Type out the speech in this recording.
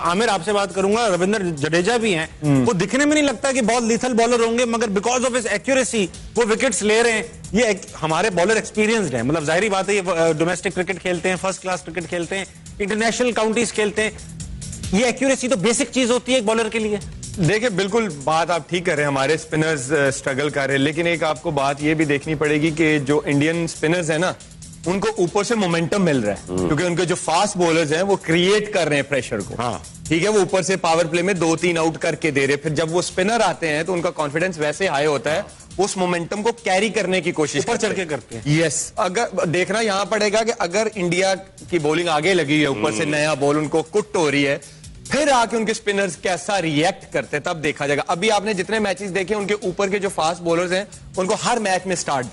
आमिर आपसे बात करूंगा। रविंद्र जडेजा भी हैं, वो दिखने में नहीं लगता कि बहुत लीथल बॉलर होंगे, मगर बिकॉज ऑफ हिज एक्यूरेसी वो विकेट्स ले रहे हैं। ये हमारे बॉलर एक्सपीरियंस्ड हैं, मतलब जाहिर बात है ये डोमेस्टिक क्रिकेट खेलते हैं, फर्स्ट क्लास क्रिकेट खेलते हैं, इंटरनेशनल काउंटीज खेलते हैं। ये एक्यूरेसी तो बेसिक चीज होती है एक बॉलर के लिए। देखिए, बिल्कुल बात आप ठीक कर रहे हैं, हमारे स्पिनर्स स्ट्रगल कर रहे हैं, लेकिन एक आपको बात ये भी देखनी पड़ेगी कि जो इंडियन स्पिनर्स है ना, उनको ऊपर से मोमेंटम मिल रहा है, क्योंकि उनके जो फास्ट बॉलर्स हैं वो क्रिएट कर रहे हैं प्रेशर को। हाँ, ठीक है, वो ऊपर से पावर प्ले में 2-3 आउट करके दे रहे। फिर जब वो स्पिनर आते हैं तो उनका कॉन्फिडेंस वैसे हाई होता है, उस मोमेंटम को कैरी करने की कोशिश ऊपर चढ़ के करते हैं। यस, अगर देखना यहाँ पड़ेगा कि अगर इंडिया की बॉलिंग आगे लगी है, ऊपर से नया बॉल उनको कुट हो रही है, फिर आके उनके स्पिनर्स कैसा रिएक्ट करते हैं, तब देखा जाएगा। अभी आपने जितने मैचेस देखे, उनके ऊपर के जो फास्ट बॉलर्स हैं उनको हर मैच में स्टार्ट